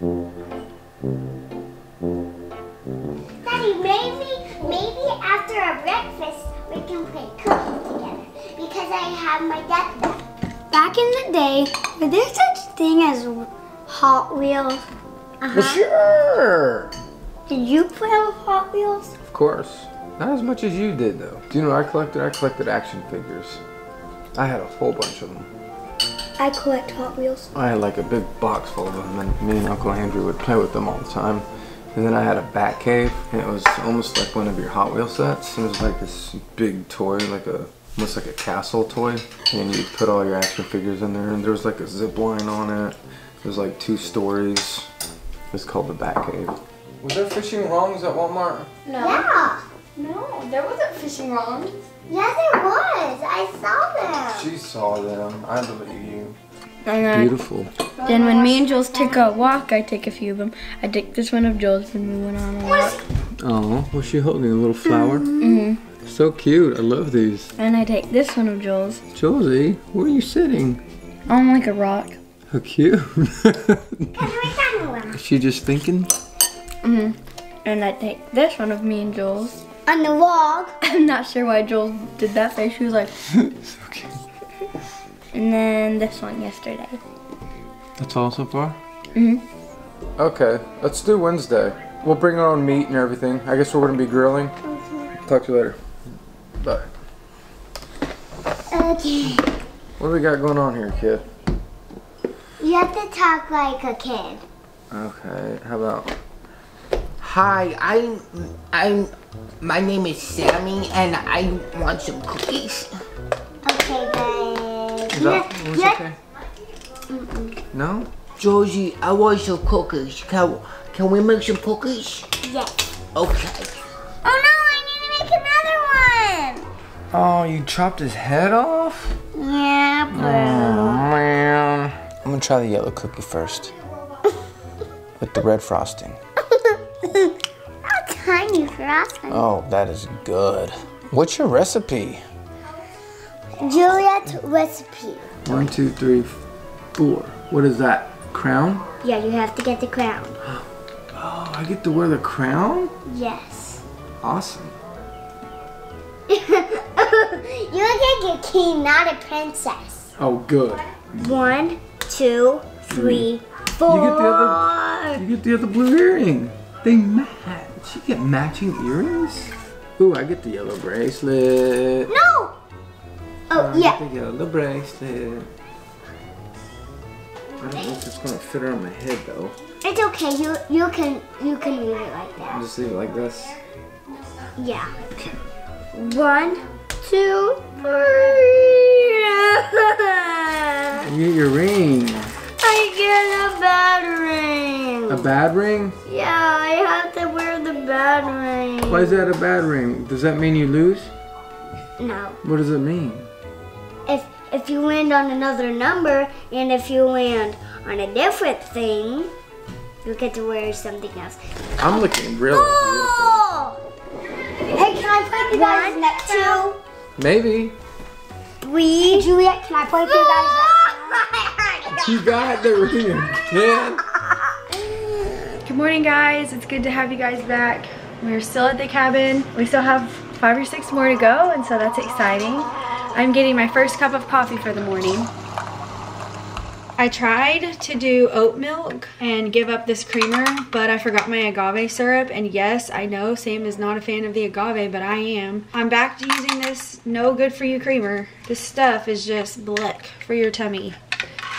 Daddy, maybe after our breakfast, we can play cooking together because I have my duck duck. Back in the day, were there such thing as Hot Wheels? Sure. Did you play with Hot Wheels? Of course. Not as much as you did, though. Do you know what I collected? I collected action figures. I had a whole bunch of them. I collect Hot Wheels. I had like a big box full of them, and me and Uncle Andrew would play with them all the time. And then I had a bat cave, and it was almost like one of your Hot Wheel sets. It was like this big toy, like a almost like a castle toy, and you'd put all your action figures in there. And there was like a zip line on it. It was like 2 stories. It's called the Bat Cave. Was there fishing wrongs at Walmart? No. Yeah. No, there wasn't fishing wrongs. Yeah, there was. I saw them. She saw them. I believe you. Beautiful. Then when me and Jules take a walk, I take a few of them. I take this one of Jules and we went on a walk. Oh, was she holding a little flower? Mm-hmm. So cute. I love these. And I take this one of Jules. Julesy, where are you sitting? On like a rock. How cute. Is she just thinking? Mm-hmm. And I take this one of me and Jules. On the log. I'm not sure why Jules did that face. She was like, so cute. And then this one yesterday. That's all so far? Mm-hmm. Okay, let's do Wednesday. We'll bring our own meat and everything. I guess we're gonna be grilling. Okay. Talk to you later. Bye. Okay. What do we got going on here, kid? You have to talk like a kid. Okay, how about? Hi, my name is Sammy and I want some cookies. Okay, guys. Okay? Mm-mm. No? Josie, I want some cookies. Can we make some cookies? Yes. Okay. Oh no, I need to make another one. Oh, you chopped his head off? Yeah, bro. Oh, man. I'm gonna try the yellow cookie first. With the red frosting. How tiny frosting. Oh, that is good. What's your recipe? Juliet's recipe. 1, 2, 3, 4. What is that? Crown? Yeah, you have to get the crown. Oh, I get to wear the crown? Yes. Awesome. You look like a king, not a princess. Oh, good. 1, 2, 3, 4. You get the other blue earring. They match. You get matching earrings? Ooh, I get the yellow bracelet. No! Oh, yeah. I get the yellow bracelet. I don't know if it's gonna fit around my head though. It's okay, you can leave it like that. Just leave it like this? Yeah. Okay. 1, 2, 3. You get your ring. I get a bad ring. A bad ring? Yeah, I have to wear the bad ring. Why is that a bad ring? Does that mean you lose? No. What does it mean? If you land on another number, and if you land on a different thing, you get to wear something else. I'm looking really beautiful. Hey, can I play with you guys next round? Maybe. 3. Hey, Juliet, can I play with you guys next round? You got the ring, kid. Good morning, guys. It's good to have you guys back. We're still at the cabin. We still have 5 or 6 more to go, and so that's exciting. I'm getting my first cup of coffee for the morning. I tried to do oat milk and give up this creamer, but I forgot my agave syrup. And yes, I know Sam is not a fan of the agave, but I am. I'm back to using this no good for you creamer. This stuff is just bleck for your tummy.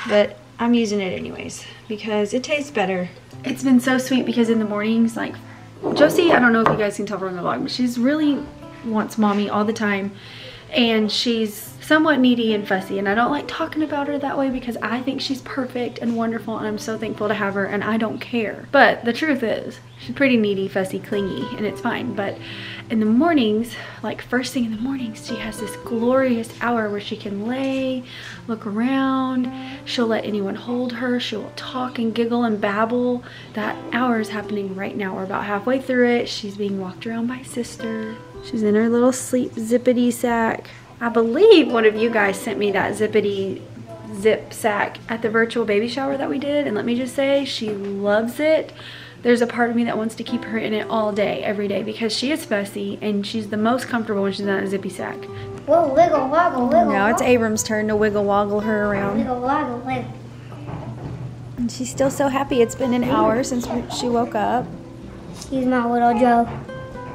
But I'm using it anyways because it tastes better. It's been so sweet because in the mornings, like Josie, I don't know if you guys can tell from the vlog, but she's really wants mommy all the time. And she's somewhat needy and fussy, and I don't like talking about her that way because I think she's perfect and wonderful and I'm so thankful to have her and I don't care. But the truth is, she's pretty needy, fussy, clingy, and it's fine. But in the mornings, like first thing in the mornings, she has this glorious hour where she can lay, look around, she'll let anyone hold her, she'll talk and giggle and babble. That hour is happening right now. We're about halfway through it. She's being walked around by sister. She's in her little sleep zippity sack. I believe one of you guys sent me that zippity zip sack at the virtual baby shower that we did, and let me just say, she loves it. There's a part of me that wants to keep her in it all day, every day, because she is fussy and she's the most comfortable when she's not in a zippy sack. Whoa, wiggle, woggle, wiggle. Now it's Abram's turn to wiggle, woggle her around. Wiggle, woggle, wiggle. And she's still so happy. It's been an hour since she woke up. He's my little Joe.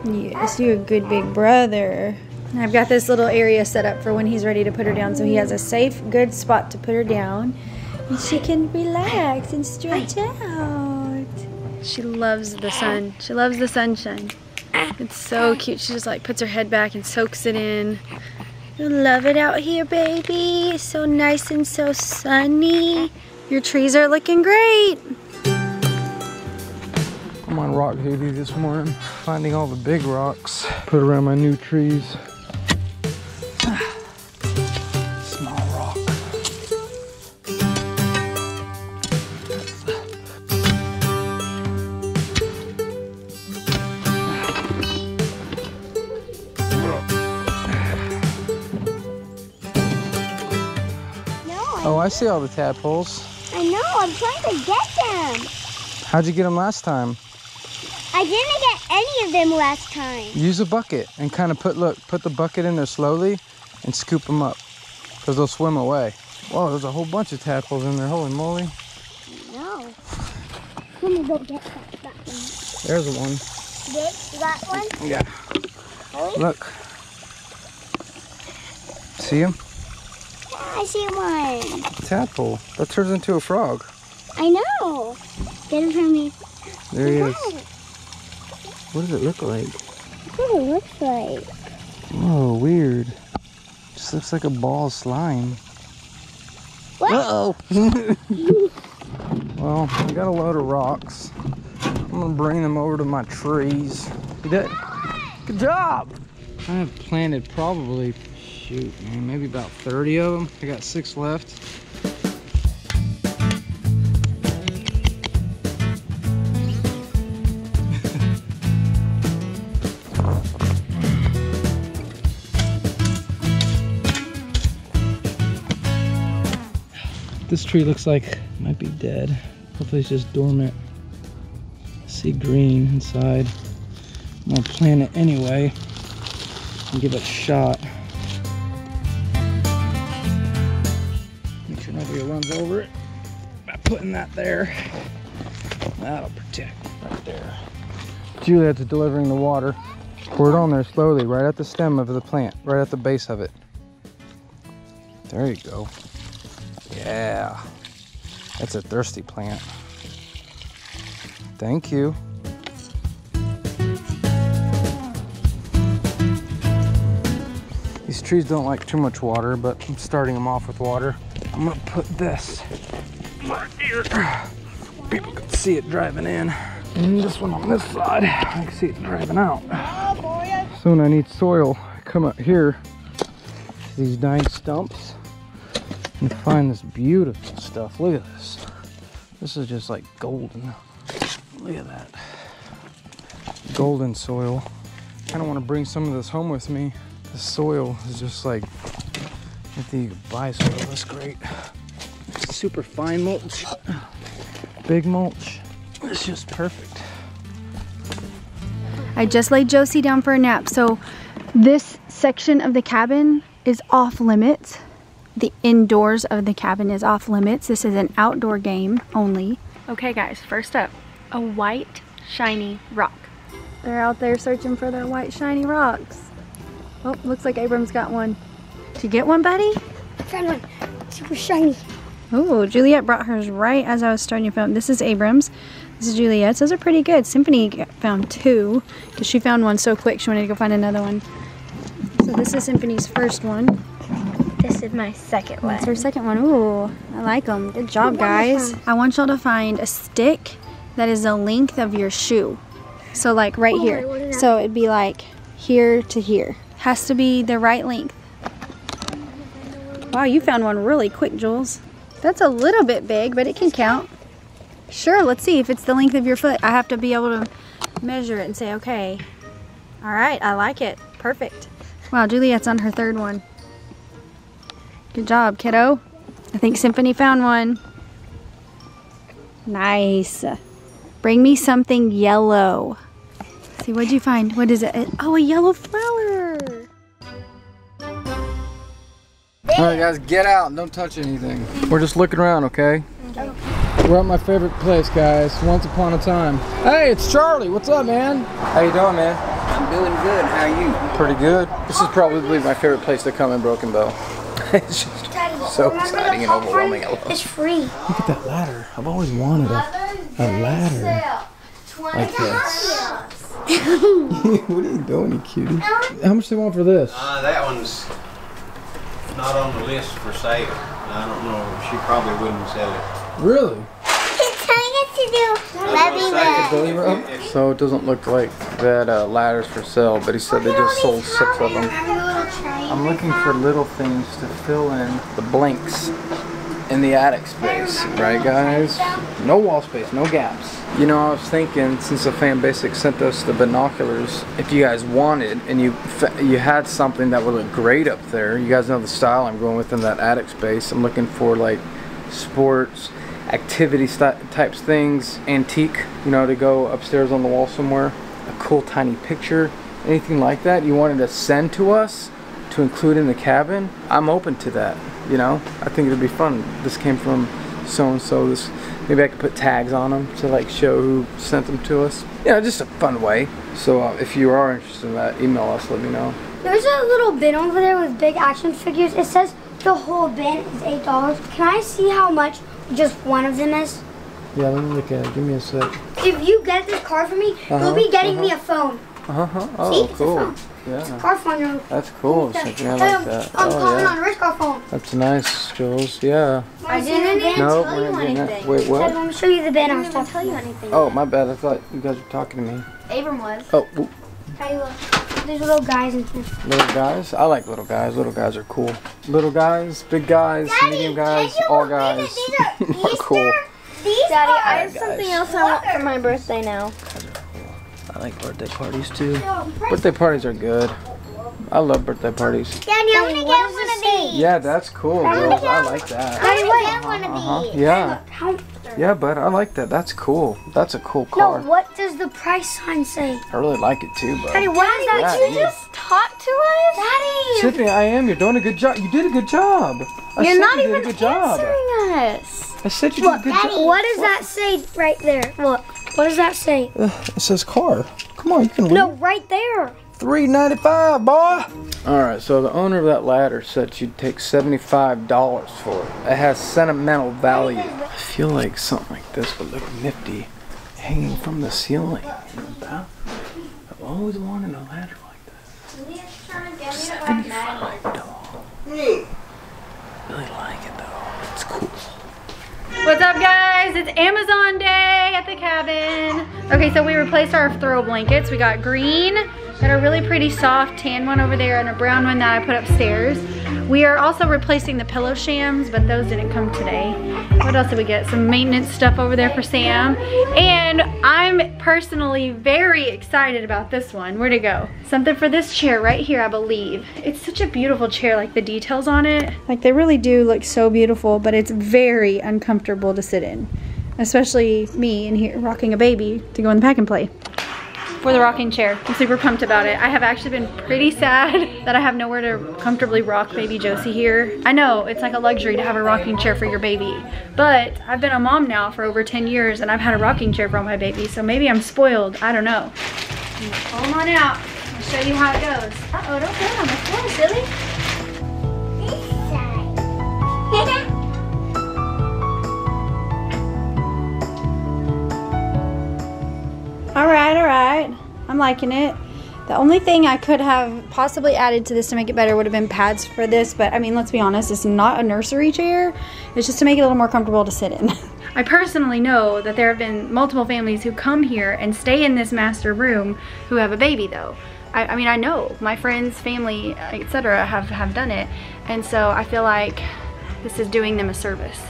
Yes, you're a good big brother. And I've got this little area set up for when he's ready to put her down, so he has a safe, good spot to put her down. And she can relax and stretch out. She loves the sun. She loves the sunshine. It's so cute. She just like puts her head back and soaks it in. You love it out here, baby. It's so nice and so sunny. Your trees are looking great. I'm on rock duty this morning, finding all the big rocks, put around my new trees. Small rock. No, oh, I see all the tadpoles. I know, I'm trying to get them. How'd you get them last time? I didn't get any of them last time. Use a bucket and kind of put the bucket in there slowly and scoop them up, because they'll swim away. Whoa, there's a whole bunch of tadpoles in there. Holy moly. No. Let me go get that one. There's one. This, that one? Yeah. Oh. Look. See him? Yeah, I see one. Tadpole. That turns into a frog. I know. Get it from me. There he is. What does it look like? What does it look like? Oh, weird. Just looks like a ball of slime. What? Uh-oh. Well, I got a load of rocks. I'm gonna bring them over to my trees. You did? Good job! I have planted probably, shoot, man, maybe about 30 of them. I got 6 left. This tree looks like it might be dead. Hopefully it's just dormant. I see green inside. I'm gonna plant it anyway and give it a shot. Make sure nobody runs over it by putting that there. That'll protect right there. Juliet's delivering the water. Pour it on there slowly, right at the stem of the plant, right at the base of it. There you go. Yeah, that's a thirsty plant. Thank you. These trees don't like too much water, but I'm starting them off with water. I'm gonna put this right here. People can see it driving in. And this one on this side, I can see it driving out. Soon I need soil. I come up here to these 9 stumps and find this beautiful stuff. Look at this. This is just like golden. Look at that. Golden soil. I kind of want to bring some of this home with me. The soil is just like, I think you can buy soil that's great. Super fine mulch. Big mulch. It's just perfect. I just laid Josie down for a nap. So this section of the cabin is off limits. The indoors of the cabin is off limits. This is an outdoor game only. Okay guys, first up, a white shiny rock. They're out there searching for their white shiny rocks. Oh, looks like Abram's got one. Did you get one, buddy? I found one, super shiny. Oh, Juliet brought hers right as I was starting to film. This is Abram's, this is Juliet's. Those are pretty good. Symphony found 2, because she found one so quick she wanted to go find another one. So this is Symphony's first one. This is my second one. That's her second one. Ooh, I like them. Good job, guys. I want y'all to find a stick that is the length of your shoe. So like right here. So it'd be like here to here. Has to be the right length. Wow, you found one really quick, Jules. That's a little bit big, but it can count. Sure, let's see if it's the length of your foot. I have to be able to measure it and say, okay. All right, I like it. Perfect. Wow, Juliet's on her 3rd one. Good job, kiddo. I think Symphony found one. Nice. Bring me something yellow. Let's see, what'd you find? What is it? Oh, a yellow flower. All right, guys, get out. Don't touch anything. We're just looking around, okay? Okay. We're at my favorite place, guys. Once upon a time. Hey, it's Charlie. What's up, man? How you doing, man? I'm doing good. How are you? Pretty good. This is probably my favorite place to come in Broken Bow. It's just so exciting and overwhelming. It's free. Look at that ladder. I've always wanted a ladder like this. What are you doing, cutie? How much do you want for this? That one's not on the list for sale. I don't know. She probably wouldn't sell it. Really? It's telling us to do belly roll. So it doesn't look like that ladder's for sale, but he said they just sold 6 of them. I'm looking for little things to fill in the blanks in the attic space, right guys? No wall space, no gaps. You know, I was thinking, since the Fan Basics sent us the binoculars, if you guys wanted and you had something that would look great up there, you guys know the style I'm going with in that attic space. I'm looking for like sports, activity types things, antique, you know, to go upstairs on the wall somewhere, a cool tiny picture, anything like that you wanted to send to us to include in the cabin. I'm open to that. You know, I think it'd be fun. This came from so-and-so. This, maybe I could put tags on them to like show who sent them to us. You know, just a fun way. So if you are interested in that, email us, let me know. There's a little bin over there with big action figures. It says the whole bin is $8. Can I see how much just one of them is? Yeah, let me look at it. Give me a sec. If you get this card for me, you'll be getting me a phone. Oh, see, it's cool. A phone. Yeah. It's a car phone. That's cool. Something I like that. I'm calling on a rich car phone. That's nice, Jules. Yeah. I didn't even tell you anything. Wait, what? I want to show you the bin. I was trying to tell you anything. Oh, my bad. I thought you guys were talking to me. Abram was. Oh. Whoop. How you look? There's little guys in here. Little guys? I like little guys. Little guys are cool. Little guys, big guys, Daddy, medium guys, all guys. These are cool. Daddy, I have something else I want for my birthday now. I like birthday parties too. Birthday parties are good. I love birthday parties. Daddy, I want to get one of these. Yeah, that's cool, girls. I like that. I want to get one of these. Yeah. Yeah, but I like that. That's cool. That's a cool car. No, what does the price sign say? I really like it too, bud. Daddy, what is that? Daddy, you just talked to us? Daddy. Symphony, I am. You're doing a good job. You did a good job. You're not even answering us. I said you did a good job. Daddy, what does that say right there? Look. What does that say? It says car. Come on, you can read. No, right there. $3.95, boy. All right, so the owner of that ladder said you'd take $75 for it. It has sentimental value. I feel like something like this would look nifty hanging from the ceiling. You know that? I've always wanted a ladder like that. $75. Really like it though. It's cool. What's up, guys? It's Amazon day at the cabin. Okay, so we replaced our throw blankets. We got green, got a really pretty soft tan one over there, and a brown one that I put upstairs. We are also replacing the pillow shams, but those didn't come today. What else did we get? Some maintenance stuff over there for Sam. And I'm personally very excited about this one. Where'd it go? Something for this chair right here, I believe. It's such a beautiful chair, like the details on it. Like they really do look so beautiful, but it's very uncomfortable to sit in. Especially me in here rocking a baby to go in the pack and play. For the rocking chair. I'm super pumped about it. I have actually been pretty sad that I have nowhere to comfortably rock baby Josie here. I know it's like a luxury to have a rocking chair for your baby, but I've been a mom now for over 10 years and I've had a rocking chair for all my babies, so maybe I'm spoiled. I don't know. Come on out. I'll show you how it goes. Uh-oh, don't put it on the floor, silly. This side. All right, I'm liking it. The only thing I could have possibly added to this to make it better would have been pads for this, but I mean, let's be honest, it's not a nursery chair. It's just to make it a little more comfortable to sit in. I personally know that there have been multiple families who come here and stay in this master room who have a baby though. I mean, I know my friends, family, etc. have done it, and so I feel like this is doing them a service.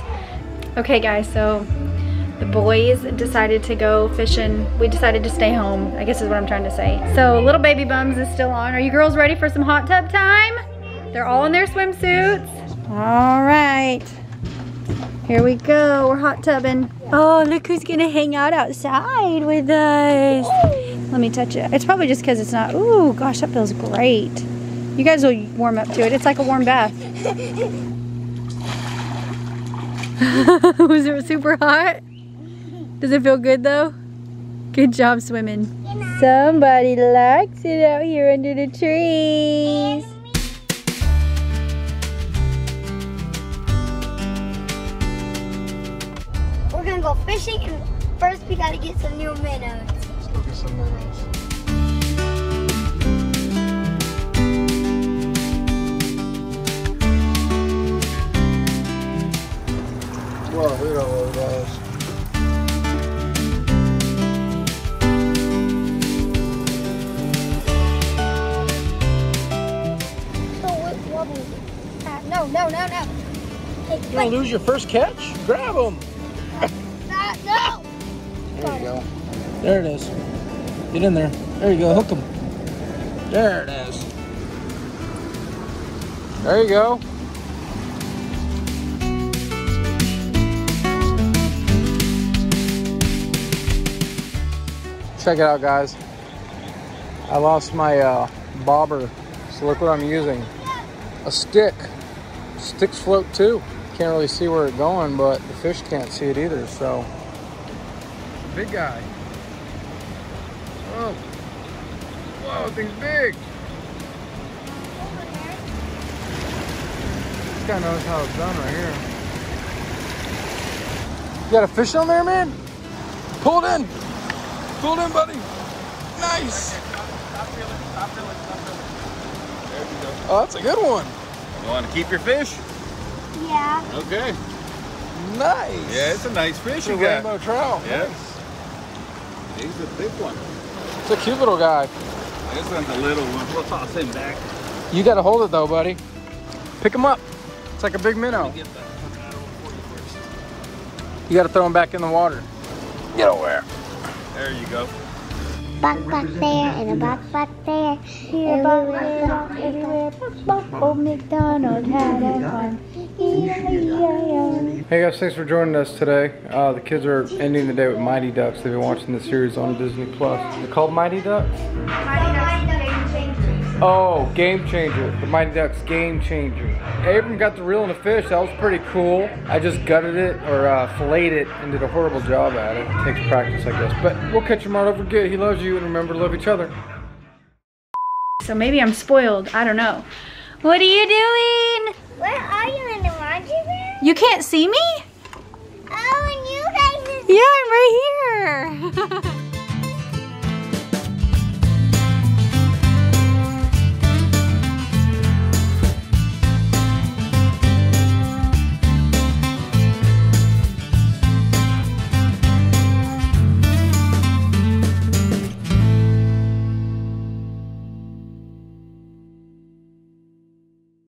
Okay guys, so the boys decided to go fishing. We decided to stay home, I guess is what I'm trying to say. So little baby bums is still on. Are you girls ready for some hot tub time? They're all in their swimsuits. All right. Here we go, we're hot tubbing. Oh, look who's gonna hang out outside with us. Let me touch it. It's probably just because it's not, ooh, gosh, that feels great. You guys will warm up to it. It's like a warm bath. Was it super hot? Does it feel good though? Good job swimming. Somebody likes it out here under the trees. We're gonna go fishing, and first we gotta get some new minnows. Let's go get some minnows. Wow, here are those guys. So what wobbles it? No. You're gonna lose your first catch? Grab them. No! There you go. There it is. Get in there. There you go. Hook him. There it is. There you go. Check it out, guys. I lost my bobber. So look what I'm using. A stick. Sticks float too. Can't really see where it's going, but the fish can't see it either, so. Big guy. Whoa. Whoa, thing's big. This guy knows how it's done right here. You got a fish on there, man? Pulled in. Pulled in, buddy. Nice. Stop reeling. There you go. Oh, that's a good one. You want to keep your fish? Yeah. Okay. Nice. Yeah, it's a nice fish you got. Rainbow trout. Yes. Nice. He's a big one. It's a cute little guy. This one's a little one. We'll toss him back. You got to hold it though, buddy. Pick him up. It's like a big minnow. You got to throw him back in the water. Get over there. There you go. Buck there and a buck there. Here, buck everywhere. Buck, old McDonald had a fun. Hey guys, thanks for joining us today. The kids are ending the day with Mighty Ducks. They've been watching the series on Disney Plus. They're called Mighty Ducks? Mighty Ducks Game Changer. Oh, Game Changer. The Mighty Ducks Game Changer. Abram got the reel and the fish. That was pretty cool. I just gutted it or filleted it and did a horrible job at it. It takes practice, I guess. But we'll catch him out. Don't forget, he loves you, and remember to love each other. So maybe I'm spoiled. I don't know. What are you doing? Where are you, in the laundry room? You can't see me? Oh, and you guys are... Yeah, I'm right here.